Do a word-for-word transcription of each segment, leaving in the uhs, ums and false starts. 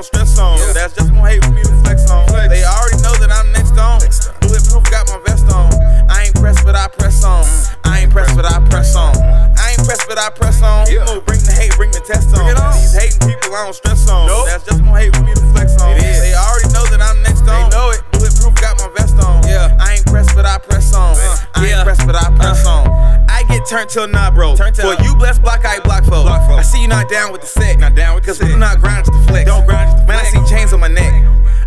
gon' stress on. Yeah. That's just gon' hate for me to flex on. Flex. They already know that I'm next on. Bulletproof got my vest on. I ain't pressed, but I press on. I ain't pressed, but I press on. I ain't pressed, but I press on. Yeah. You know, bring the hate, bring the test on. Bring it on. These hating people, I don't stress on. Nope. That's just gon' hate for me to flex on. It is. They already know that I'm next on. They know it. Bulletproof got my vest on. Yeah. I ain't pressed, but I press on. Uh, I yeah. ain't pressed, but I press uh. on. Turn till nah, bro. Turn till you bless block, I block foe. I see you not down with the set, not down with the set. Cause we do not grind to flex. Don't grind to flex. Man, I see chains on my neck.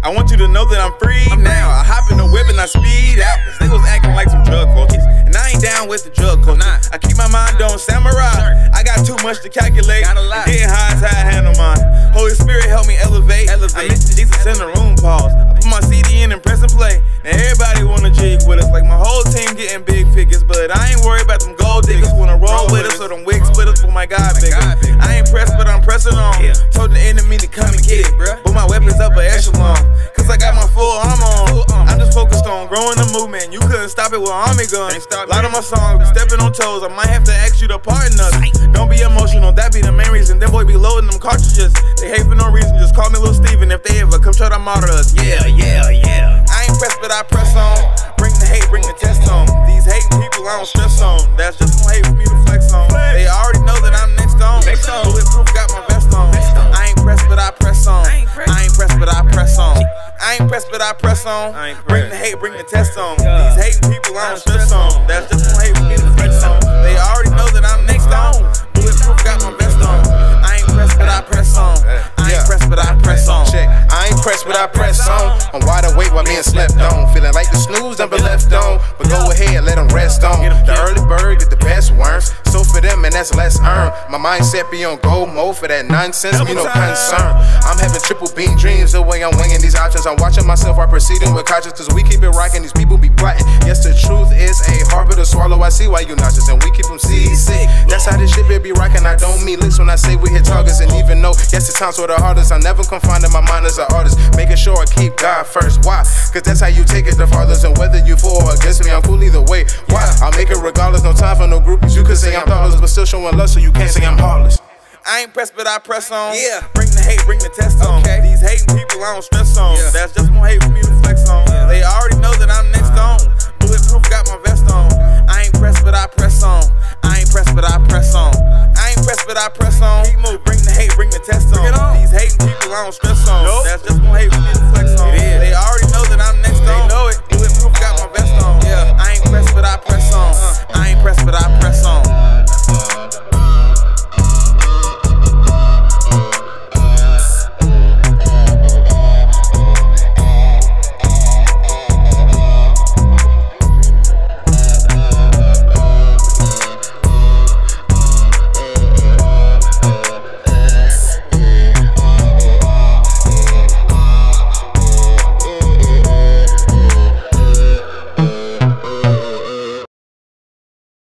I want you to know that I'm free I'm now. Free. I hop in the whip and I speed out. Cause they was acting like some drug cultures, and I ain't down with the drug culture. I keep my mind on samurai. I got too much to calculate. Getting high is how I handle mine. Holy Spirit help me elevate. elevate. I miss the Jesus in the room pause. I put my C D in and press and play. Now everybody wanna jig with us, like my whole team getting big figures, but I ain't worried about them gold diggers. Wanna roll with us or them wig splitters for my God bigger. I ain't pressed, but I'm pressing on. Told the enemy to come and get it, but my weapons up an echelon. Cause I got my full armor on. I'm just focused on growing the movement. You couldn't stop it with army guns. A lot of my songs be stepping on toes. I might have to ask you to pardon us. Don't be emotional, that be the main reason. Them boy be loading them cartridges. They hate for no reason. Just call me Lil Steven if they ever come try to murder us. Yeah, yeah, yeah. I ain't pressed, but I press on. Bring the hate, bring the test on. These hating people, I don't stress on. That's just gon' hate for me to flex on. They already know that I'm next on. Bulletproof got my vest on. I ain't pressed, but I press on. I ain't pressed, but I press on. I ain't pressed, but I press on. Bring the hate, bring the test on. These hating people, I don't stress on. That's just gon' hate for me to flex on. They already know that I'm next on. Bulletproof got my vest on. I ain't pressed, but I press on. I ain't pressed, but I press on. Check. I ain't pressed, but I press on. I'm wide awake while being slept on. Feeling like the snooze, I'm been left on. But go ahead, let them rest on. The early bird is the best worms. So for them, and that's less earned. My mindset be on go mode for that nonsense, me no concern. I'm having triple beam dreams the way I'm winging these options. I'm watching myself while proceeding with conscience, cause we keep it rocking, these people be plotting. Yes, the truth is a hard bit to swallow. I see why you nauseous, and we keep them seasick. That's how this shit be rocking. I don't mean licks when I say we hit targets, and even though, yes, the times were the hardest, I'm never confined in my mind as an artist. Making sure I keep God first. Why? Cause that's how you take it the farthest, and whether you for or against me, I'm cool either way. Why? I'll make it regardless, no time for no groupies. You could say I'm thoughtless, but still showing love, so you can't say I'm heartless. I ain't pressed, but I press on. Yeah. Bring the hate, bring the test on. Okay. These hating people, I don't stress on. Yeah. That's just gon' hate for me to flex on. Yeah. They already know that I'm next on. Bulletproof got my vest on. I ain't pressed, but I press on. I ain't pressed, but I press on. I ain't pressed, but I press on. Keep moving. Bring the hate, bring the test on. Bring it on. These hating people, I don't stress on.